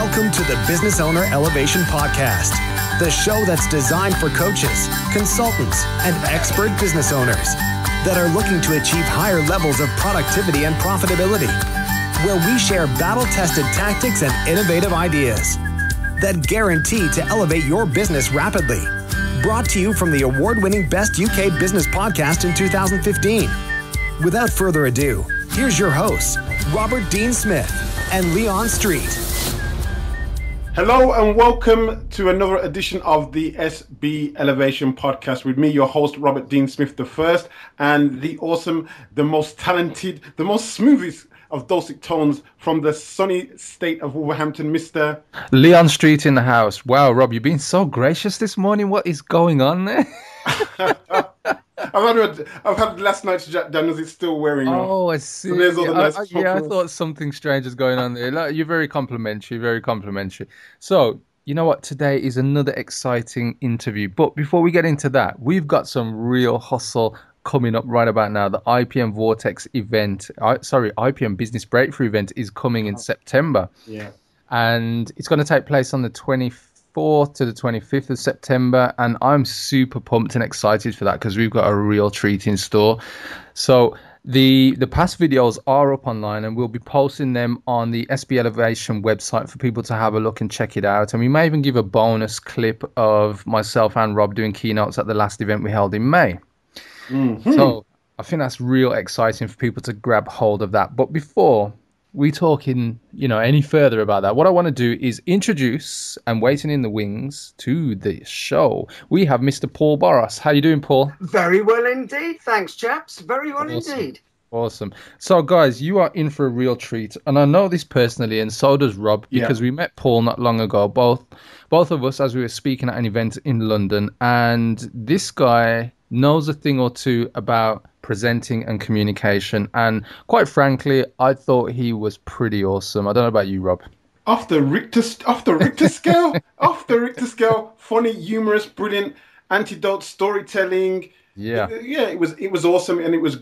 Welcome to the Business Owner Elevation Podcast, the show that's designed for coaches, consultants, and expert business owners that are looking to achieve higher levels of productivity and profitability, where we share battle-tested tactics and innovative ideas that guarantee to elevate your business rapidly. Brought to you from the award-winning Best UK Business Podcast in 2015. Without further ado, here's your hosts, Robert Dean Smith and Leon Street. Hello and welcome to another edition of the SB Elevation Podcast with me, your host, Robert Dean Smith the First, and the awesome, the most talented, the most smoothest of dulcet tones from the sunny state of Wolverhampton, Mr. Leon Street in the house. Wow, Rob, you've been so gracious this morning. What is going on there? I've had last night's Jack Daniels. It's still wearing off. Oh, I see. So there's all the nice I thought something strange is going on there. Like, you're very complimentary, very complimentary. So, you know what? Today is another exciting interview. But before we get into that, we've got some real hustle coming up right about now. The IPM Vortex event, IPM Business Breakthrough event is coming in September. Yeah. And it's going to take place on the 24th to the 25th of September. And I'm super pumped and excited for that because we've got a real treat in store. So the past videos are up online and we'll be posting them on the SB Elevation website for people to have a look and check it out. And we may even give a bonus clip of myself and Rob doing keynotes at the last event we held in May. Mm-hmm. So I think that's real exciting for people to grab hold of that. But before we talk any further about that, what I want to do is introduce and waiting in the wings to the show. We have Mr. Paul Boross. How you doing, Paul? Very well indeed. Thanks, chaps. Very well indeed. Awesome. So, guys, you are in for a real treat. And I know this personally, and so does Rob, because we met Paul not long ago, both of us, as we were speaking at an event in London. And this guy knows a thing or two about presenting and communication. And quite frankly, I thought he was pretty awesome. I don't know about you, Rob. Off the Richter scale? Off the Richter scale. Funny, humorous, brilliant, antidote, storytelling. Yeah, it was awesome, and it was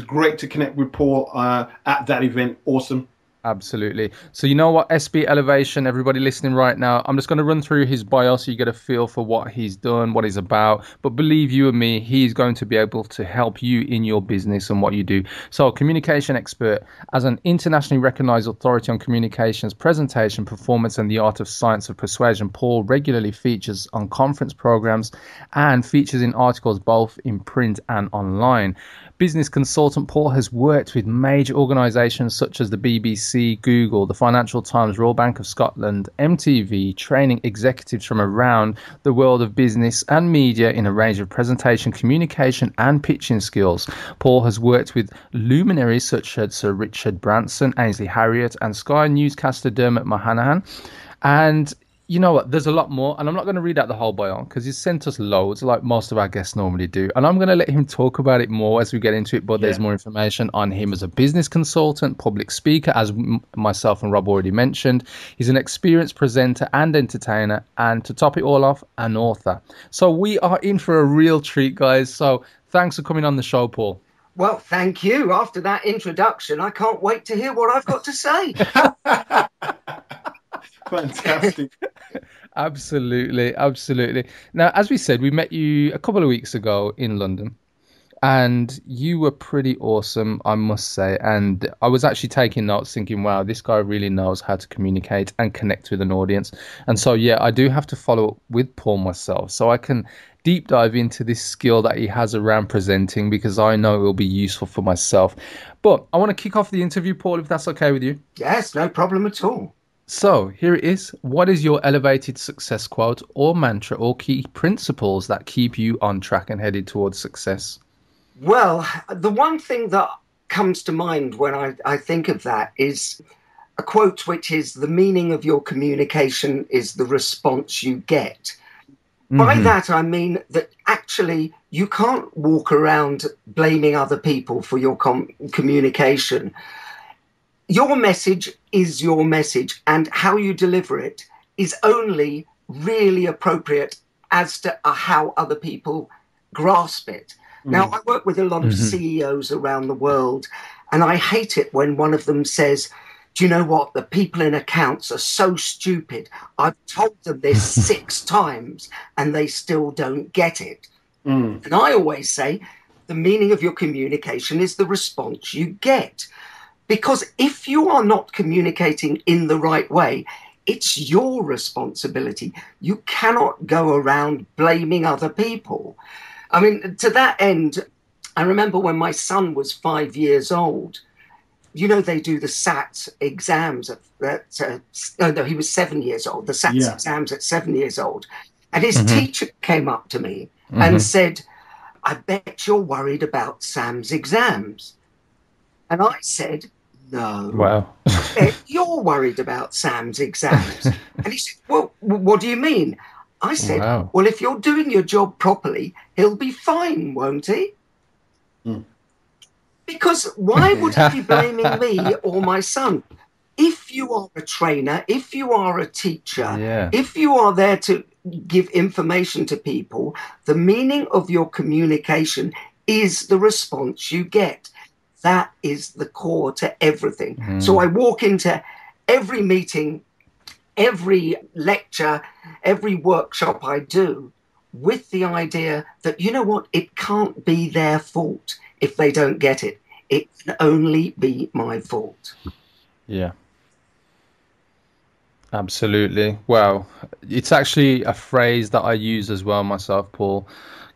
great to connect with Paul at that event. Awesome. Absolutely. So you know what, SB Elevation, everybody listening right now, I'm just going to run through his bio so you get a feel for what he's done, what he's about. But believe you and me, he's going to be able to help you in your business and what you do. So communication expert, as an internationally recognized authority on communications, presentation, performance, and the art of science of persuasion, Paul regularly features on conference programs and features in articles both in print and online. Business consultant, Paul has worked with major organizations such as the BBC, Google, the Financial Times, Royal Bank of Scotland, MTV, training executives from around the world of business and media in a range of presentation, communication, and pitching skills. Paul has worked with luminaries such as Sir Richard Branson, Ainsley Harriott, and Sky newscaster Dermot Murnaghan. And you know what? There's a lot more, and I'm not going to read out the whole bio because he's sent us loads, like most of our guests normally do. And I'm going to let him talk about it more as we get into it. But there's more information on him as a business consultant, public speaker, as myself and Rob already mentioned. He's an experienced presenter and entertainer, and to top it all off, an author. So we are in for a real treat, guys. So thanks for coming on the show, Paul. Well, thank you. After that introduction, I can't wait to hear what I've got to say. Fantastic. Absolutely. Now, as we said, we met you a couple of weeks ago in London, and you were pretty awesome, I must say. And I was actually taking notes thinking, wow, this guy really knows how to communicate and connect with an audience. And so, yeah, I do have to follow up with Paul myself so I can deep dive into this skill that he has around presenting, because I know it will be useful for myself. But I want to kick off the interview, Paul, if that's okay with you. Yes, no problem at all. So here it is. What is your elevated success quote or mantra or key principles that keep you on track and headed towards success? Well, the one thing that comes to mind when I think of that is a quote which is, the meaning of your communication is the response you get. Mm-hmm. By that, I mean that actually you can't walk around blaming other people for your communication. Your message is your message, and how you deliver it is only really appropriate as to how other people grasp it. Mm. Now, I work with a lot of CEOs around the world, and I hate it when one of them says, do you know what? The people in accounts are so stupid. I've told them this 6 times and they still don't get it. Mm. And I always say the meaning of your communication is the response you get. Because if you are not communicating in the right way, it's your responsibility. You cannot go around blaming other people. I mean, to that end, I remember when my son was 5 years old, you know, they do the SAT exams he was 7 years old, the SAT exams at 7 years old. And his teacher came up to me and said, I bet you're worried about Sam's exams. And I said, no. Wow. You're worried about Sam's exams. And he said, well, what do you mean? I said, well, if you're doing your job properly, he'll be fine, won't he? Mm. Because why would he be blaming me or my son? If you are a trainer, if you are a teacher, if you are there to give information to people, the meaning of your communication is the response you get. That is the core to everything. Mm. So I walk into every meeting, every lecture, every workshop I do with the idea that, you know what, it can't be their fault if they don't get it. It can only be my fault. Yeah. Absolutely. Well, it's actually a phrase that I use as well myself, Paul.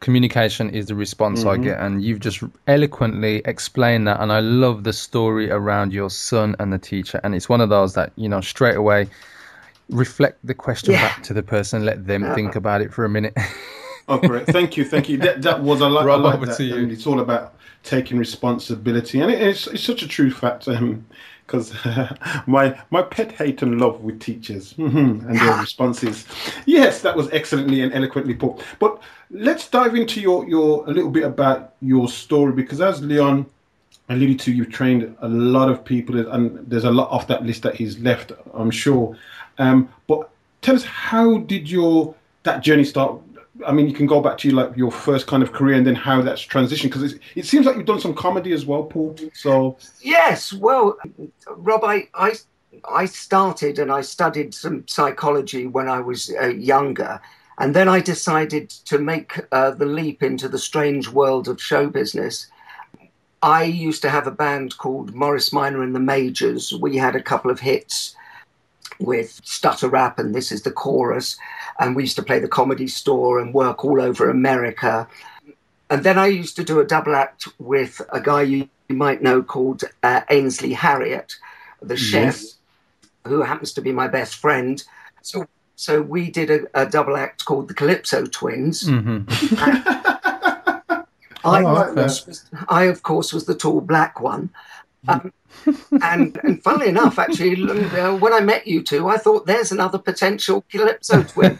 Communication is the response I get, and you've just eloquently explained that. And I love the story around your son and the teacher. And it's one of those that, you know, straight away reflect the question back to the person, let them think about it for a minute. Oh, great. Thank you. That was, I like that. And it's all about taking responsibility. And it's such a true fact. Because my pet hate and love with teachers and their responses. Yes, that was excellently and eloquently put. But let's dive into your a little bit about your story, because as Leon alluded to, you've trained a lot of people, and there's a lot off that list that he's left, I'm sure. But tell us, how did that journey start? I mean, you can go back to your first kind of career and then how that's transitioned, because it seems like you've done some comedy as well, Paul. So yes, well, Rob, I started and I studied some psychology when I was younger, and then I decided to make the leap into the strange world of show business. I used to have a band called Morris Minor and the Majors. We had a couple of hits with Stutter Rap and This Is the Chorus, and we used to play the Comedy Store and work all over America. And then I used to do a double act with a guy you might know called Ainsley Harriott, the chef, who happens to be my best friend. So we did a double act called the Calypso Twins. I, of course, was the tall black one. And funnily enough, actually, when I met you two, I thought, there's another potential Calypso twin.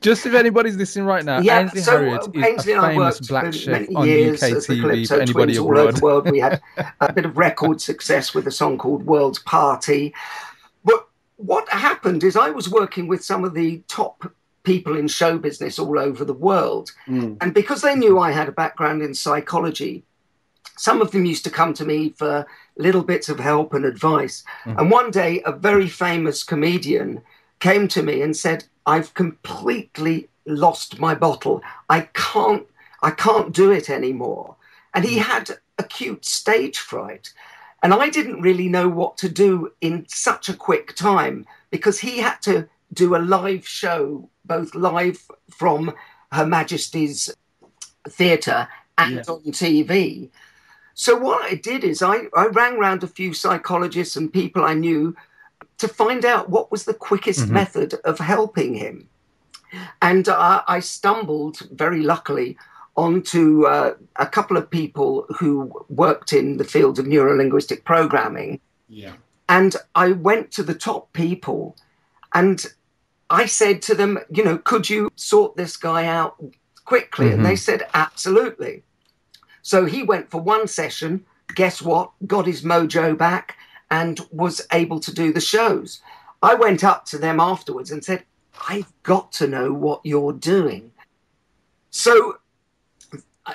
Just if anybody's listening right now, yeah, Ainsley Harriott is a famous black chef on UK TV for anybody abroad. All over the world. We had a bit of record success with a song called World's Party. What happened is I was working with some of the top people in show business all over the world. Mm. And because they knew I had a background in psychology, some of them used to come to me for little bits of help and advice. Mm. And one day, a very famous comedian came to me and said, I've completely lost my bottle. I can't do it anymore. And he had acute stage fright. And I didn't really know what to do in such a quick time, because he had to do a live show, both live from Her Majesty's Theatre and on TV. So what I did is I rang round a few psychologists and people I knew to find out what was the quickest method of helping him. And I stumbled, very luckily, onto a couple of people who worked in the field of neuro-linguistic programming. Yeah. And I went to the top people and I said to them, you know, could you sort this guy out quickly? And they said, absolutely. So he went for one session, guess what, got his mojo back and was able to do the shows. I went up to them afterwards and said, I've got to know what you're doing. So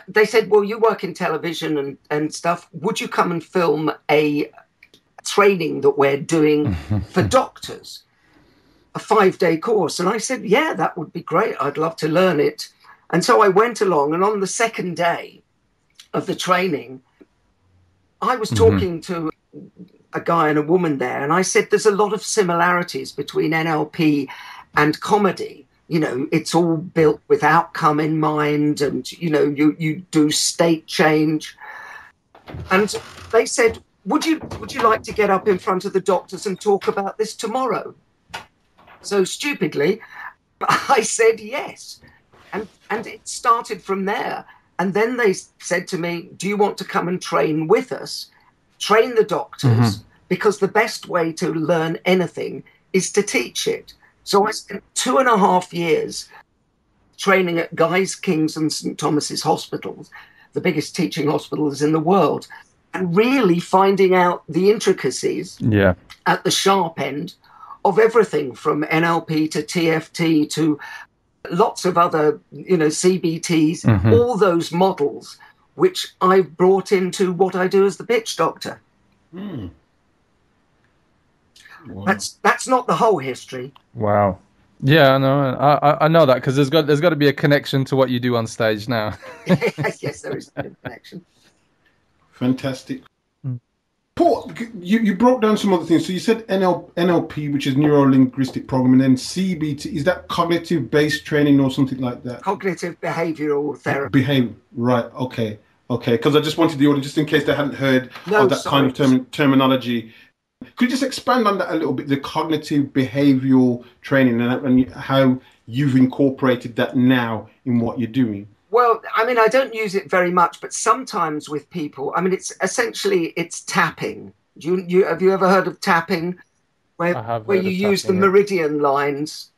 they said, well, you work in television and stuff. Would you come and film a training that we're doing for doctors? A 5-day course. And I said, yeah, that would be great. I'd love to learn it. And so I went along, and on the second day of the training, I was talking to a guy and a woman there, and I said, there's a lot of similarities between NLP and comedy. You know, it's all built with outcome in mind, and, you know, you do state change. And they said, would you like to get up in front of the doctors and talk about this tomorrow? So stupidly, I said yes. And it started from there. And then they said to me, do you want to come and train with us? Train the doctors, because the best way to learn anything is to teach it. So I spent 2.5 years training at Guy's, King's and St. Thomas's hospitals, the biggest teaching hospitals in the world, and really finding out the intricacies at the sharp end of everything from NLP to TFT to lots of other, you know, CBTs, all those models, which I brought into what I do as the Pitch Doctor. Wow. That's not the whole history. Wow. Yeah, no, I know that, because there's got to be a connection to what you do on stage now. Yes, there is a connection. Fantastic. Paul, you broke down some other things. So you said NLP, which is neuro-linguistic programming, and CBT. Is that cognitive-based training or something like that? Cognitive behavioural therapy. Right, okay. Because I just wanted the audience, just in case they hadn't heard of that kind of terminology. Could you just expand on that a little bit, the cognitive behavioural training, and how you've incorporated that now in what you're doing? Well, I mean, I don't use it very much, but sometimes with people, I mean, it's essentially tapping. Have you ever heard of tapping? Where you use the meridian lines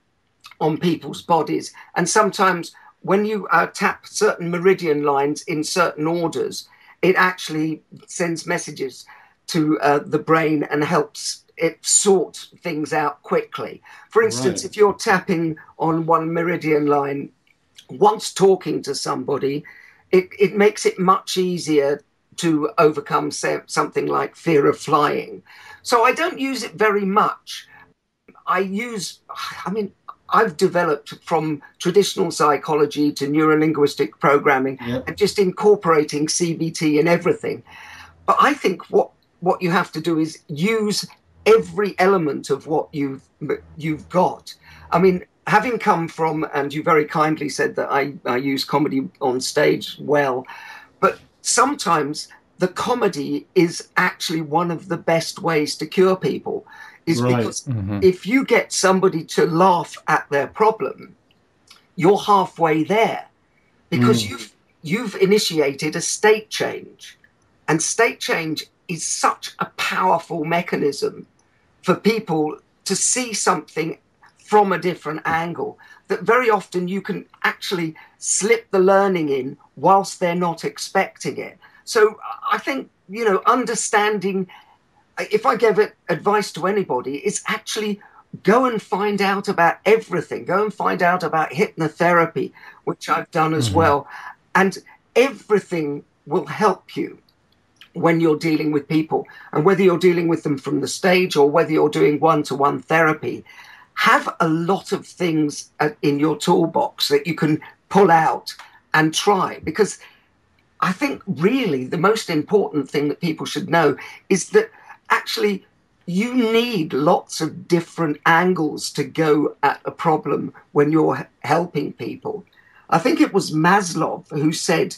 on people's bodies. And sometimes when you tap certain meridian lines in certain orders, it actually sends messages to the brain and helps it sort things out quickly. For instance, if you're tapping on one meridian line once talking to somebody, it makes it much easier to overcome something like fear of flying. So I don't use it very much. I've developed from traditional psychology to neuro-linguistic programming and just incorporating CBT in everything. But I think what you have to do is use every element of what you've got. I mean, having come from, and you very kindly said that I use comedy on stage well, but sometimes the comedy is actually one of the best ways to cure people, is because if you get somebody to laugh at their problem, you're halfway there, because you've initiated a state change, and state change is such a powerful mechanism for people to see something from a different angle, that very often you can actually slip the learning in whilst they're not expecting it. So I think, you know, understanding, if I gave advice to anybody, it's actually go and find out about everything. Go and find out about hypnotherapy, which I've done as well. And everything will help you when you're dealing with people. And whether you're dealing with them from the stage or whether you're doing one-to-one therapy, have a lot of things in your toolbox that you can pull out and try. Because I think really the most important thing that people should know is that actually you need lots of different angles to go at a problem when you're helping people. I think it was Maslow who said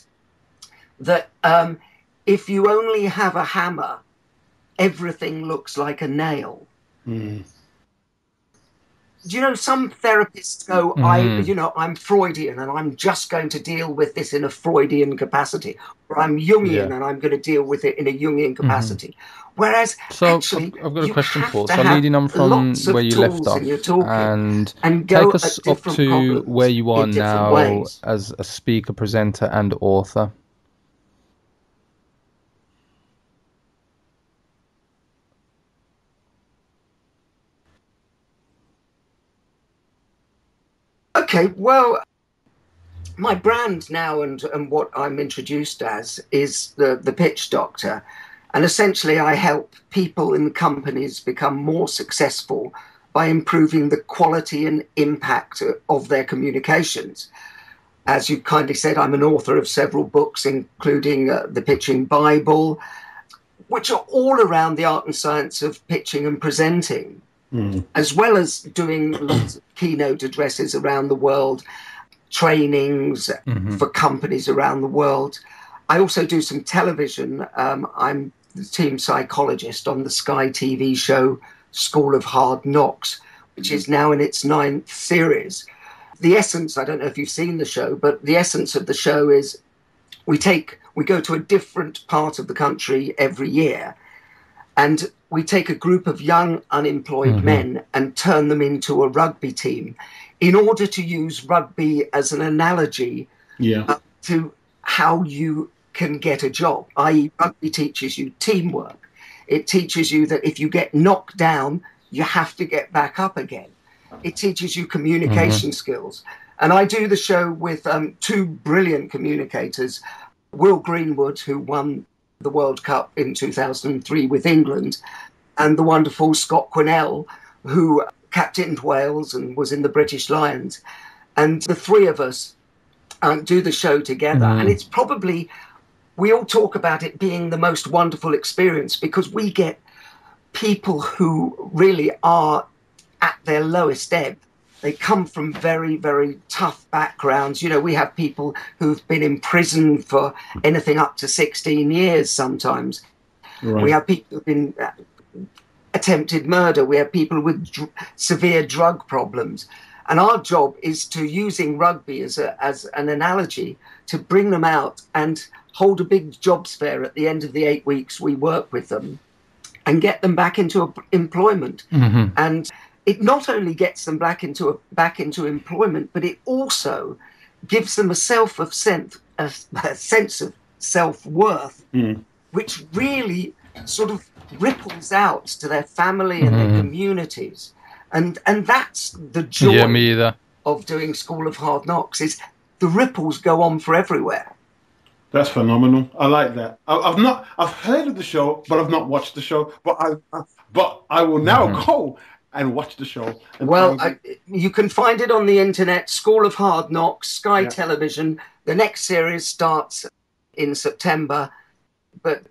that if you only have a hammer, everything looks like a nail. You know, some therapists go, I'm Freudian and I'm just going to deal with this in a Freudian capacity, or I'm Jungian and I'm going to deal with it in a Jungian capacity. Whereas, so actually, I've got a question, Paul. So I'm leading on from where you left off, and take us up to where you are now as a speaker, presenter, and author. Okay, well, my brand now and what I'm introduced as is the Pitch Doctor. And essentially I help people and companies become more successful by improving the quality and impact of their communications. As you kindly said, I'm an author of several books, including The Pitching Bible, which are all around the art and science of pitching and presenting, as well as doing lots of keynote addresses around the world, trainings for companies around the world. I also do some television. I'm the team psychologist on the Sky TV show School of Hard Knocks, which is now in its 9th series. The essence, I don't know if you've seen the show, but the essence of the show is we go to a different part of the country every year, and we take a group of young unemployed men and turn them into a rugby team in order to use rugby as an analogy to how you can get a job, i.e. rugby teaches you teamwork. It teaches you that if you get knocked down, you have to get back up again. It teaches you communication skills. And I do the show with two brilliant communicators, Will Greenwood, who won the World Cup in 2003 with England, and the wonderful Scott Quinnell, who captained Wales and was in the British Lions. And the three of us do the show together. And it's probably... we all talk about it being the most wonderful experience because we get people who really are at their lowest ebb. They come from very, very tough backgrounds. You know, we have people who've been in prison for anything up to 16 years sometimes. Right. We have people who've been attempted murder. We have people with severe drug problems. And our job is to, using rugby as an analogy, to bring them out and hold a big jobs fair at the end of the 8 weeks we work with them and get them back into employment. And it not only gets them back into employment, but it also gives them a sense of self-worth, which really sort of ripples out to their family and their communities. And that's the joy of doing School of Hard Knocks, is the ripples go on for everywhere. That's phenomenal. I like that. I've heard of the show, but I've not watched the show. But I will now go and watch the show. Well, you can find it on the internet. School of Hard Knocks, Sky Television. The next series starts in September, but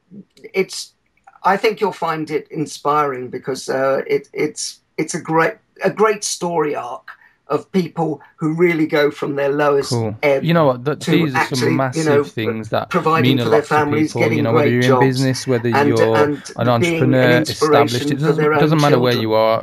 I think you'll find it inspiring because it's a great story arc of people who really go from their lowest ebb. You know what? These are some massive things that providing mean a for lot their families, to people. You know, whether you're in business, whether you're an entrepreneur, established, it doesn't matter where you are.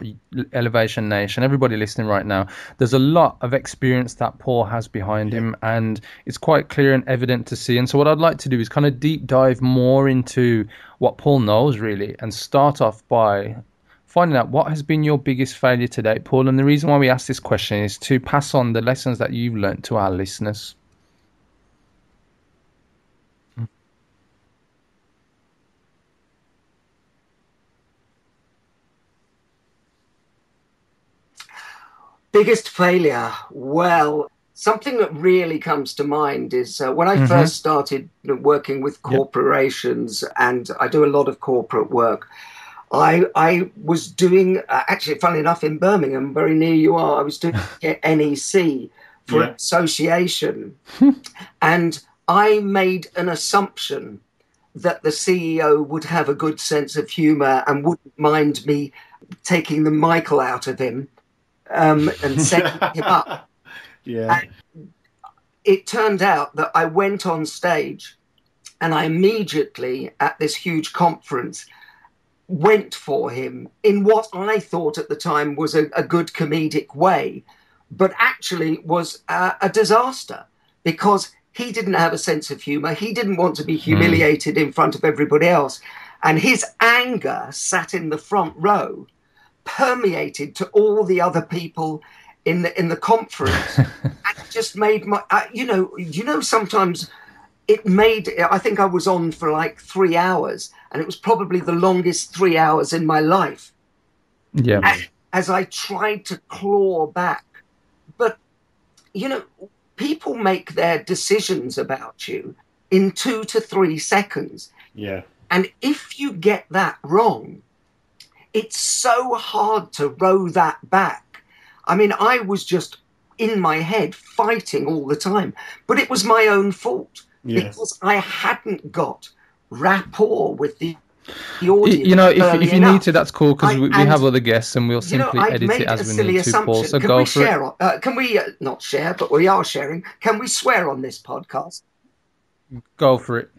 Elevation Nation, everybody listening right now, there's a lot of experience that Paul has behind him, and it's quite clear and evident to see. And so what I'd like to do is kind of deep dive more into what Paul knows, really, and start off by finding out what has been your biggest failure to date, Paul. And the reason why we ask this question is to pass on the lessons that you've learned to our listeners. Biggest failure. Well, something that really comes to mind is when I first started working with corporations, and I do a lot of corporate work, I was doing, actually, funnily enough, in Birmingham, very near you are, I was doing NEC for an association. And I made an assumption that the CEO would have a good sense of humour and wouldn't mind me taking the Michael out of him and setting him up. Yeah. And it turned out that I went on stage and I immediately, at this huge conference, went for him in what I thought at the time was a good comedic way, but actually was a disaster because he didn't have a sense of humour. He didn't want to be humiliated in front of everybody else. And his anger sat in the front row, permeated to all the other people in the conference. And it just made my, sometimes... I think I was on for like 3 hours, and it was probably the longest 3 hours in my life. Yeah. As I tried to claw back. But, people make their decisions about you in 2 to 3 seconds. Yeah. And if you get that wrong, it's so hard to row that back. I mean, I was just in my head fighting all the time, but it was my own fault. Yes. Because I hadn't got rapport with the audience. You know, if you need to, that's cool, because we have other guests and we'll simply edit it as we need to, Paul. So go for it. Can we not share, but we are sharing. Can we swear on this podcast? Go for it.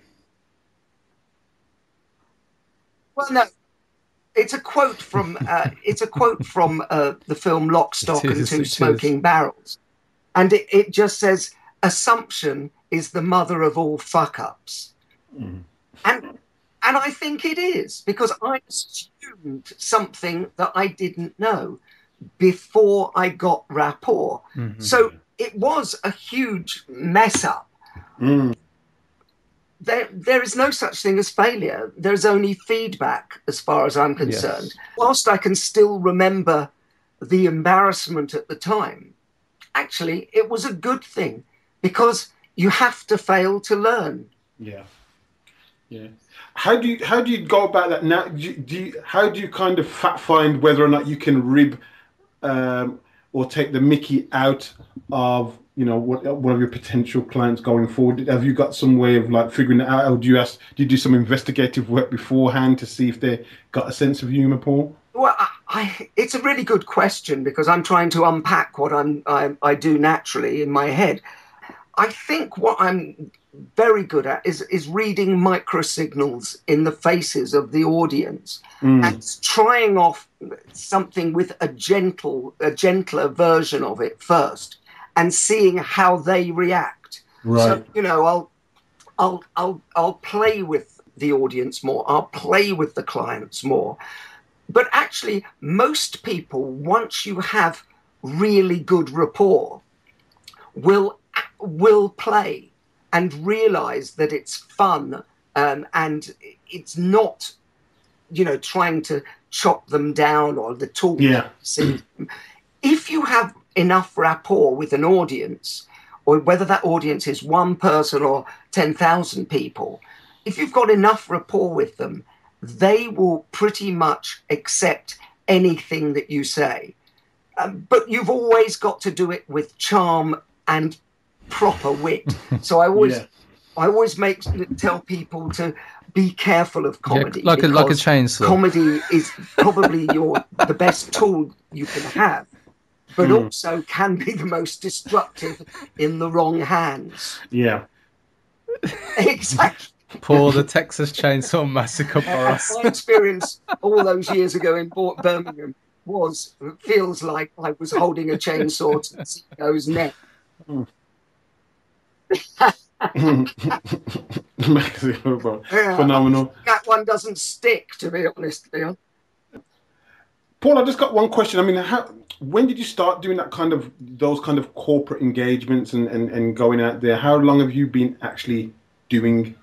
Well, no. It's a quote from the film Lock, Stock and Two Smoking Barrels, and it just says, "Assumption is the mother of all fuck-ups," and I think it is, because I assumed something that I didn't know before I got rapport. Mm-hmm. So it was a huge mess up. Mm. There is no such thing as failure. There's only feedback, as far as I'm concerned. Yes. Whilst I can still remember the embarrassment at the time, actually, it was a good thing, because you have to fail to learn. Yeah. Yeah. How do you go about that now? How do you kind of find whether or not you can rib or take the mickey out of, you know, what are your potential clients going forward? Have you got some way of like figuring it out? Or do you do some investigative work beforehand to see if they got a sense of humour, Paul? Well, it's a really good question, because I'm trying to unpack what I do naturally in my head. I think what I'm very good at is reading microsignals in the faces of the audience and trying off something with a gentler version of it first, and seeing how they react. Right. So, you know, I'll play with the audience more. I'll play with the clients more. But actually, most people, once you have really good rapport, will play and realize that it's fun, and it's not, you know, trying to chop them down or the talk. Yeah. If you have enough rapport with an audience, or whether that audience is one person or 10,000 people, if you've got enough rapport with them, they will pretty much accept anything that you say. But you've always got to do it with charm and proper wit. So I always tell people to be careful of comedy, like a chainsaw. Comedy is probably the best tool you can have, but also can be the most destructive in the wrong hands. Yeah, exactly. Poor the Texas Chainsaw Massacre Boross. My experience all those years ago in Birmingham feels like I was holding a chainsaw to the CEO's neck. Mm. Phenomenal. That one doesn't stick, to be honest, Leon. Paul, I just got one question. I mean, when did you start doing those kind of corporate engagements and going out there? How long have you been actually doing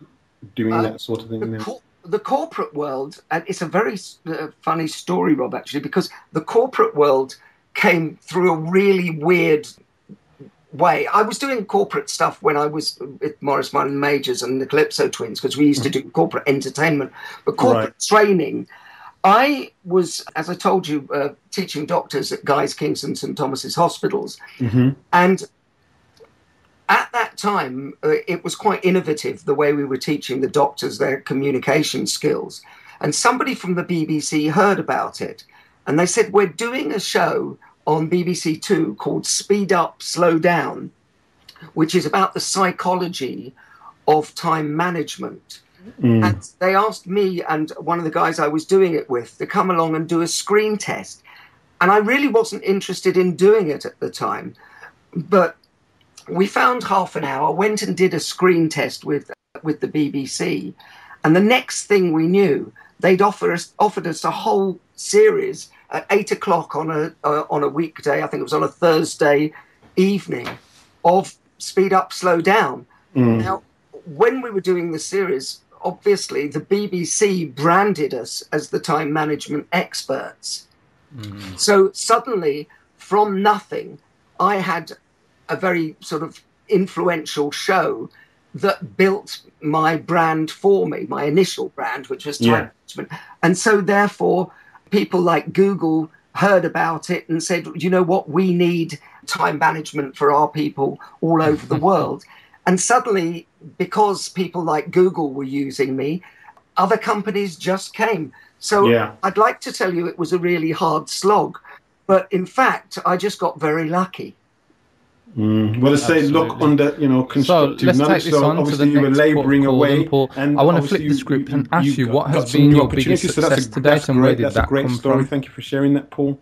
that sort of thing? The corporate world, and it's a very funny story, Rob, actually, because the corporate world came through a really weird way. I was doing corporate stuff when I was with Morris Minor and the Majors and the Calypso Twins, because we used to do corporate entertainment, but corporate training. I was, as I told you, teaching doctors at Guy's, King's and St. Thomas's hospitals. Mm-hmm. And at that time, it was quite innovative the way we were teaching the doctors their communication skills. And somebody from the BBC heard about it, and they said, "We're doing a show on BBC Two called Speed Up, Slow Down, which is about the psychology of time management." Mm. And they asked me and one of the guys I was doing it with to come along and do a screen test. And I really wasn't interested in doing it at the time, but we found half an hour, went and did a screen test with the BBC. And the next thing we knew, they'd offered us a whole series at 8 o'clock on a weekday, I think it was on a Thursday evening, of Speed Up, Slow Down. Mm. Now, when we were doing the series, obviously the BBC branded us as the time management experts. Mm. So suddenly, from nothing, I had a very sort of influential show that built my brand for me, my initial brand, which was time management. And so therefore, people like Google heard about it and said, you know what, we need time management for our people all over the world. And suddenly, because people like Google were using me, other companies just came. So I'd like to tell you it was a really hard slog. But in fact, I just got very lucky. Well, they say look under, you know, constructive knowledge. So obviously you were labouring away. And I want to flip the script and ask you what has been your biggest success to date and where did that come from? Thank you for sharing that, Paul.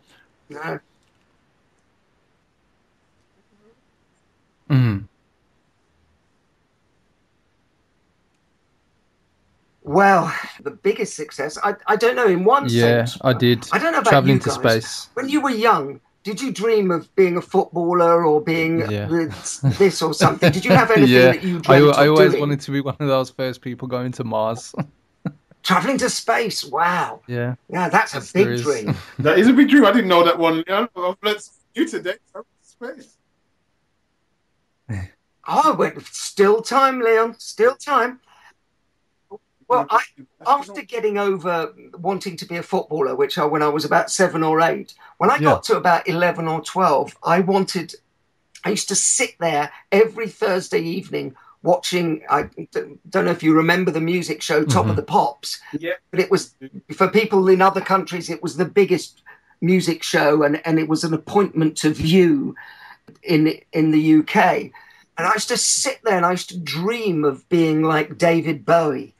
Well, the biggest success, I don't know, in one sense. Yeah, I did. I don't know about traveling to space. When you were young, did you dream of being a footballer or being this or something? Did you have anything that you dreamt of doing? I always wanted to be one of those first people going to Mars. Traveling to space, wow. Yeah. Yeah, that's a big dream. That is a big dream. I didn't know that one. I've learned you today. Traveling to space. Oh, well, still time, Leon. Still time. Well, after getting over wanting to be a footballer, which when I was about 7 or 8, when I got to about 11 or 12, I used to sit there every Thursday evening watching, I don't know if you remember the music show, Top of the Pops, but it was, for people in other countries, it was the biggest music show, and it was an appointment to view in the UK. And I used to sit there and I used to dream of being like David Bowie.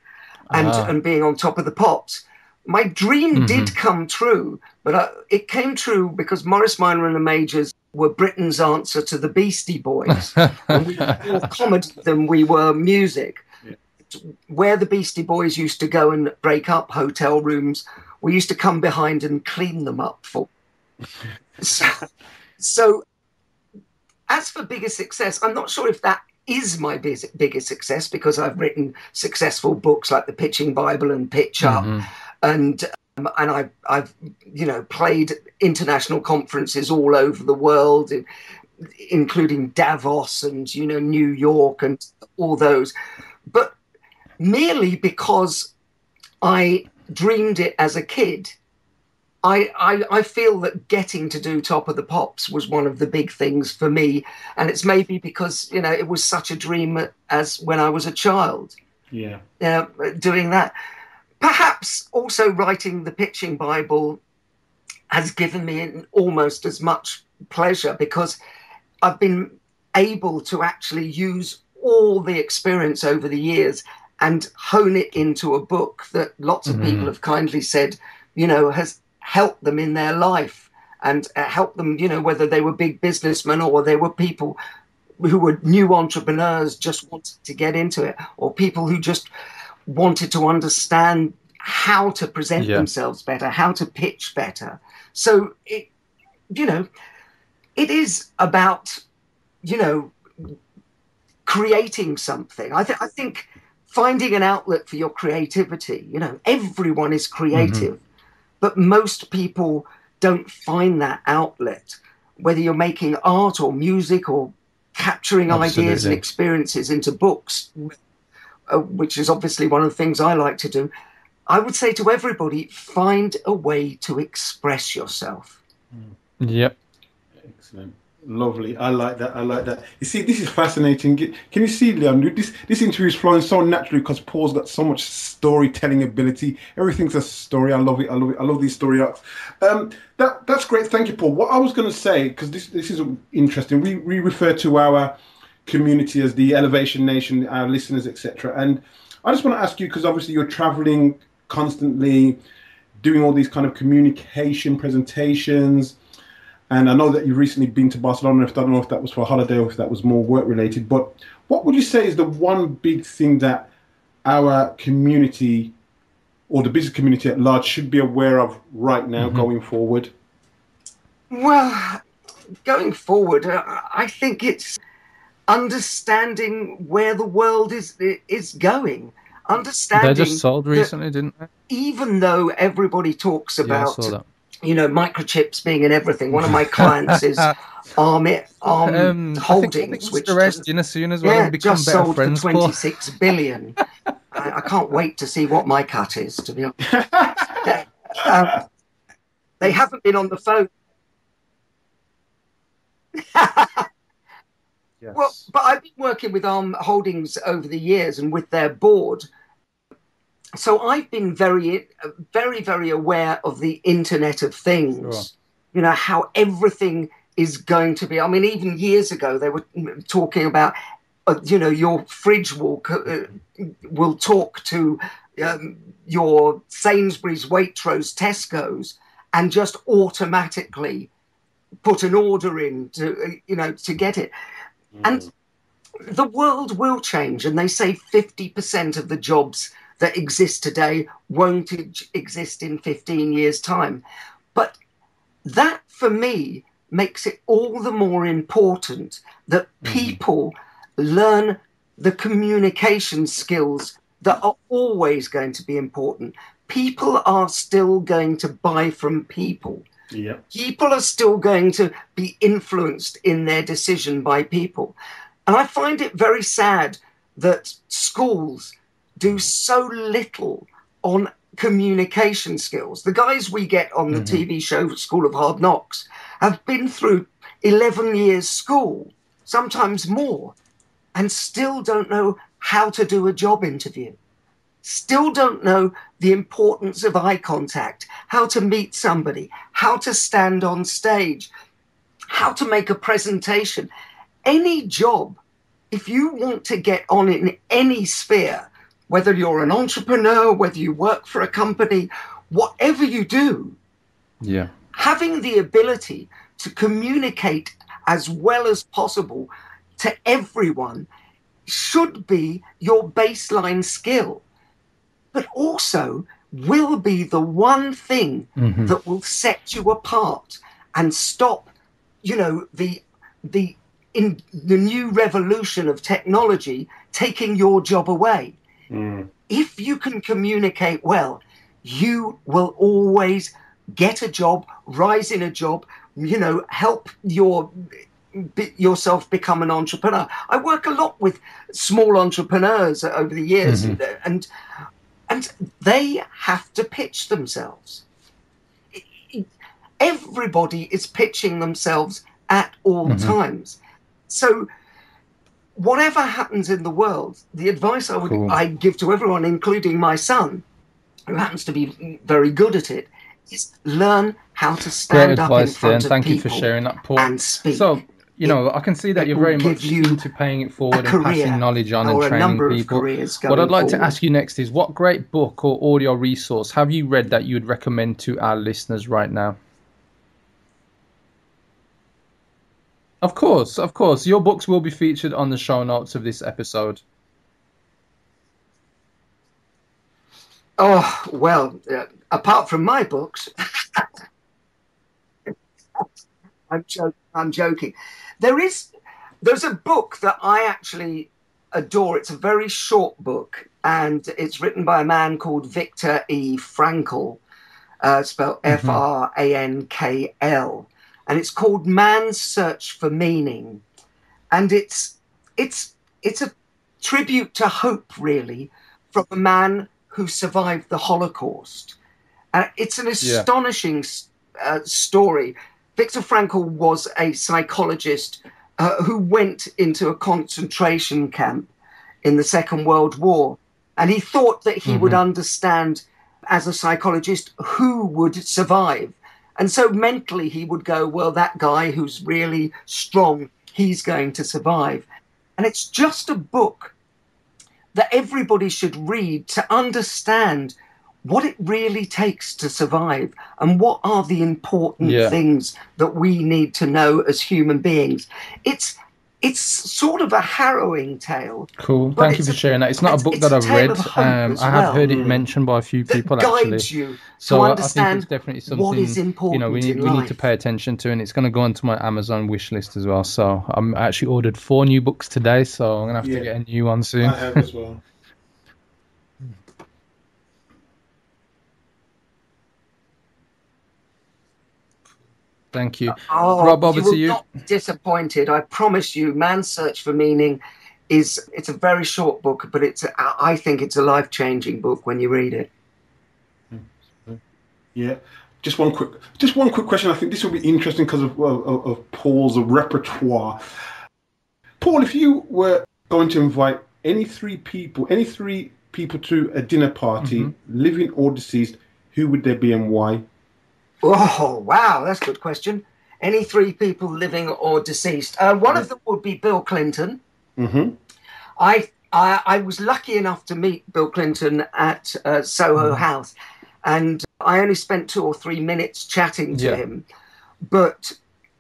And being on Top of the Pops. My dream did come true, but it came true because Morris Minor and the Majors were Britain's answer to the Beastie Boys. And we more comedy than we were music. Yeah. Where the Beastie Boys used to go and break up hotel rooms, we used to come behind and clean them up for. So as for biggest success, I'm not sure if that is my biggest success, because I've written successful books like The Pitching Bible and Pitch Up, and I've played international conferences all over the world, including Davos and New York and all those, but merely because I dreamed it as a kid. I feel that getting to do Top of the Pops was one of the big things for me. And it's maybe because, it was such a dream as when I was a child. Yeah. Doing that. Perhaps also writing the Pitching Bible has given me almost as much pleasure, because I've been able to actually use all the experience over the years and hone it into a book that lots of people have kindly said, has help them in their life and help them, whether they were big businessmen or they were people who were new entrepreneurs just wanted to get into it, or people who just wanted to understand how to present themselves better, how to pitch better. So, it is about, creating something. I think finding an outlet for your creativity, everyone is creative. But most people don't find that outlet, whether you're making art or music or capturing ideas and experiences into books, which is obviously one of the things I like to do. I would say to everybody, find a way to express yourself. Yep. Excellent. Lovely. I like that. You see, this is fascinating. Can you see, Leon, this interview is flowing so naturally because Paul's got so much storytelling ability. Everything's a story. I love it. I love these story arcs. That's great. Thank you, Paul. What I was going to say, because this is interesting, we refer to our community as the Elevation Nation, our listeners, etc. And I just want to ask you, because obviously you're traveling constantly, doing all these kind of communication presentations. And I know that you've recently been to Barcelona. I don't know if that was for a holiday or if that was more work-related. But what would you say is the one big thing that our community or the business community at large should be aware of right now going forward? Well, going forward, I think it's understanding where the world is going. Understanding. They just sold recently, didn't they? Even though everybody talks about you know, microchips being in everything. One of my clients is Arm Holdings, which just sold for 26 billion. I can't wait to see what my cut is, to be honest. They haven't been on the phone. Yes. Well, but I've been working with Arm Holdings over the years and with their board. So I've been very, very, very aware of the Internet of Things, sure. You know, how everything is going to be. I mean, even years ago, they were talking about, you know, your fridge will talk to your Sainsbury's, Waitrose, Tesco's, and just automatically put an order in to, you know, to get it. Mm. And the world will change. And they say 50% of the jobs that exist today won't exist in 15 years' time. But that, for me, makes it all the more important that people learn the communication skills that are always going to be important. People are still going to buy from people. Yep. People are still going to be influenced in their decision by people. And I find it very sad that schools do so little on communication skills. The guys we get on the TV show School of Hard Knocks have been through 11 years school, sometimes more, and still don't know how to do a job interview, still don't know the importance of eye contact, how to meet somebody, how to stand on stage, how to make a presentation. Any job, if you want to get on in any sphere, whether you're an entrepreneur, whether you work for a company, whatever you do, yeah, having the ability to communicate as well as possible to everyone should be your baseline skill, but also will be the one thing that will set you apart and stop, you know, the new revolution of technology taking your job away. Mm. If you can communicate well, you will always get a job, rise in a job, you know, help yourself become an entrepreneur. I work a lot with small entrepreneurs over the years, and they have to pitch themselves. Everybody is pitching themselves at all times. So whatever happens in the world, the advice I give to everyone, including my son, who happens to be very good at it, is learn how to stand up in front of people. Thank you for sharing that, Paul. And speak. So, you know, I can see that you're very much into paying it forward and passing knowledge on and training people. What I'd like to ask you next is, what great book or audio resource have you read that you would recommend to our listeners right now? Of course. Your books will be featured on the show notes of this episode. Oh, well, apart from my books, I'm joking. There's a book that I actually adore. It's a very short book, and it's written by a man called Victor E. Frankl, spelled Frankl. And it's called Man's Search for Meaning. And it's a tribute to hope, really, from a man who survived the Holocaust. And it's an astonishing story. Viktor Frankl was a psychologist who went into a concentration camp in the Second World War. And he thought that he would understand, as a psychologist, who would survive. And so mentally he would go, well, that guy who's really strong, he's going to survive. And it's just a book that everybody should read to understand what it really takes to survive and what are the important things that we need to know as human beings. It's sort of a harrowing tale. Cool. Thank you for sharing that. It's not a book that I've read. I have heard it mentioned by a few people, actually. That guides you to understand, I think it's definitely something, you know, we need to pay attention to, and it's going to go onto my Amazon wish list as well. So I'm actually ordered 4 new books today, so I'm going to have to get a new one soon. I have as well. Thank you. Rob, over to you. Not disappointed, I promise you. Man's Search for Meaning is, it's a very short book, but it's, I think it's a life-changing book when you read it. Yeah. Just one quick question. I think this will be interesting because of Paul's repertoire. Paul, if you were going to invite any three people to a dinner party, mm-hmm. living or deceased, who would they be and why? Oh, wow, that's a good question. Any three people living or deceased. One of them would be Bill Clinton. Mm-hmm. I was lucky enough to meet Bill Clinton at Soho mm-hmm. House. And I only spent 2 or 3 minutes chatting to him, but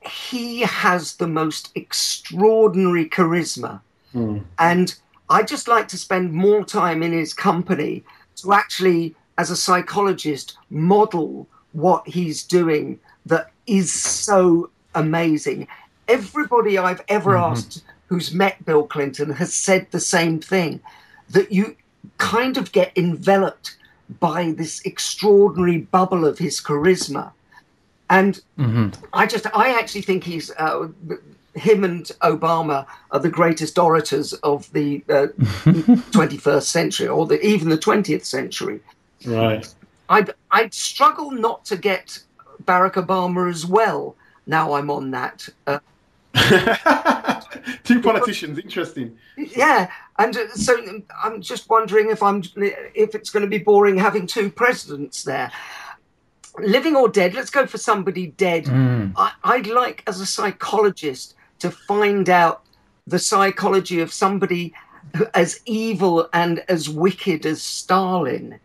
he has the most extraordinary charisma. Mm. And I just like to spend more time in his company to actually, as a psychologist, model what he's doing that is so amazing. Everybody I've ever mm-hmm. asked who's met Bill Clinton has said the same thing, that you kind of get enveloped by this extraordinary bubble of his charisma. And mm-hmm. I actually think he's, him and Obama are the greatest orators of the 21st century, or even the 20th century. Right. I'd struggle not to get Barack Obama as well. Now I'm on that. Two politicians, interesting. Yeah, and so I'm just wondering if it's going to be boring having two presidents there. Living or dead, let's go for somebody dead. Mm. I'd like, as a psychologist, to find out the psychology of somebody as evil and as wicked as Stalin.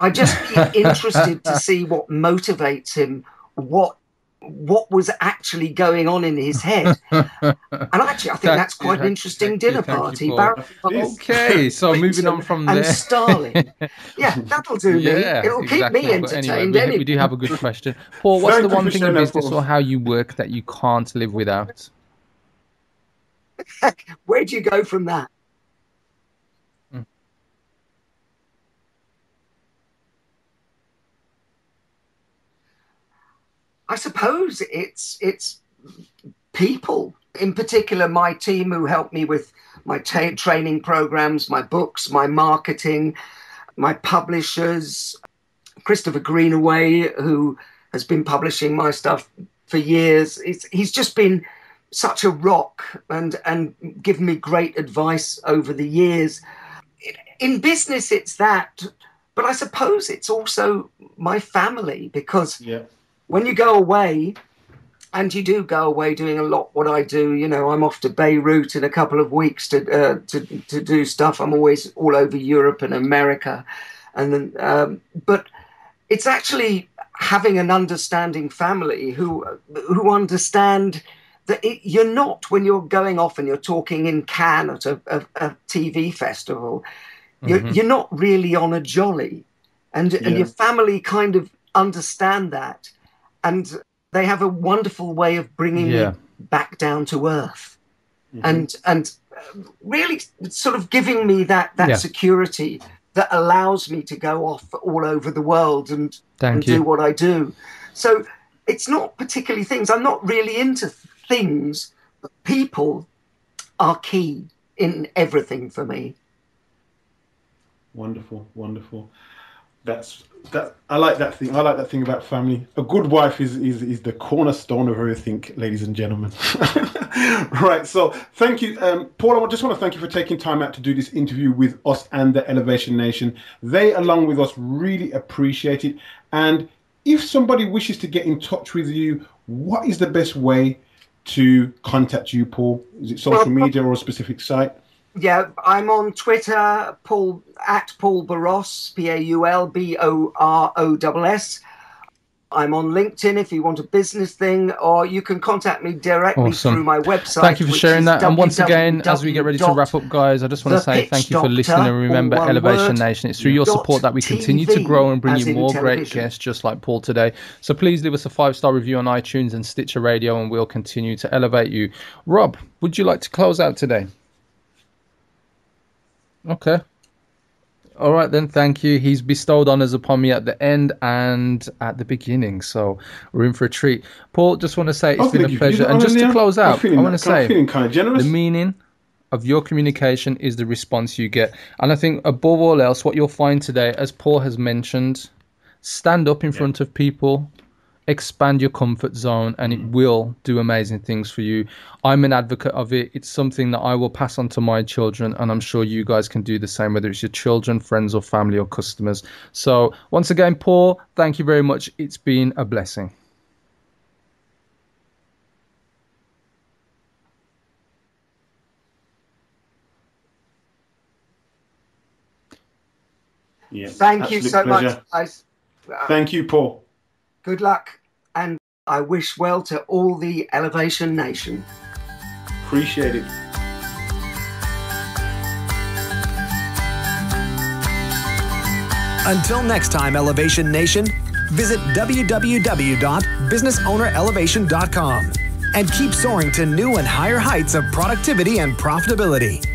I'd just be interested to see what motivates him, what was actually going on in his head. And actually, I think that's quite an interesting dinner party. Okay, so moving on from there. And Stalin. Yeah, that'll do me. It'll keep me entertained. Anyway, we do have a good question. Paul, what's the one thing in business or how you work that you can't live without? Where do you go from that? I suppose it's people, in particular my team who helped me with my training programs, my books, my marketing, my publishers, Christopher Greenaway, who has been publishing my stuff for years. He's just been such a rock and given me great advice over the years. In business, it's that, but I suppose it's also my family, because... Yeah. When you go away, and you do go away doing a lot what I do, you know, I'm off to Beirut in a couple of weeks to do stuff. I'm always all over Europe and America. And then, but it's actually having an understanding family who understand that you're not, when you're going off and you're talking in Cannes at a TV festival, mm-hmm. you're not really on a jolly. And your family kind of understand that. And they have a wonderful way of bringing you back down to earth, mm-hmm. and really sort of giving me that security that allows me to go off all over the world and do what I do. So it's not particularly things. I'm not really into things, but people are key in everything for me. Wonderful, wonderful. That's I like that thing. I like that thing about family. A good wife is the cornerstone of everything, ladies and gentlemen. Right. So thank you, Paul. I just want to thank you for taking time out to do this interview with us and the Elevation Nation. They, along with us, really appreciate it. And if somebody wishes to get in touch with you, what is the best way to contact you, Paul? Is it social media or a specific site? Yeah, I'm on Twitter, Paul Boross, Paul Boross. I'm on LinkedIn if you want a business thing, or you can contact me directly through my website. Thank you for sharing that. And once again, as we get ready to wrap up, guys, I just want to say thank you for listening. And remember, Elevation Nation, it's through your support that we continue to grow and bring you more great guests just like Paul today. So please leave us a 5-star review on iTunes and Stitcher Radio, and we'll continue to elevate you. Rob, would you like to close out today? Okay. All right, then. Thank you. He's bestowed honors upon me at the end and at the beginning. So we're in for a treat. Paul, just want to say it's been a pleasure. And just to close out, I want to say the meaning of your communication is the response you get. And I think above all else, what you'll find today, as Paul has mentioned, stand up in front of people, expand your comfort zone, and it will do amazing things for you. I'm an advocate of it. It's something that I will pass on to my children, and I'm sure you guys can do the same, whether it's your children, friends, or family, or customers. So once again, Paul, thank you very much. It's been a blessing. Yes, thank you so much, guys. Thank you, Paul. Good luck, and I wish well to all the Elevation Nation. Appreciate it. Until next time, Elevation Nation, visit www.businessownerelevation.com and keep soaring to new and higher heights of productivity and profitability.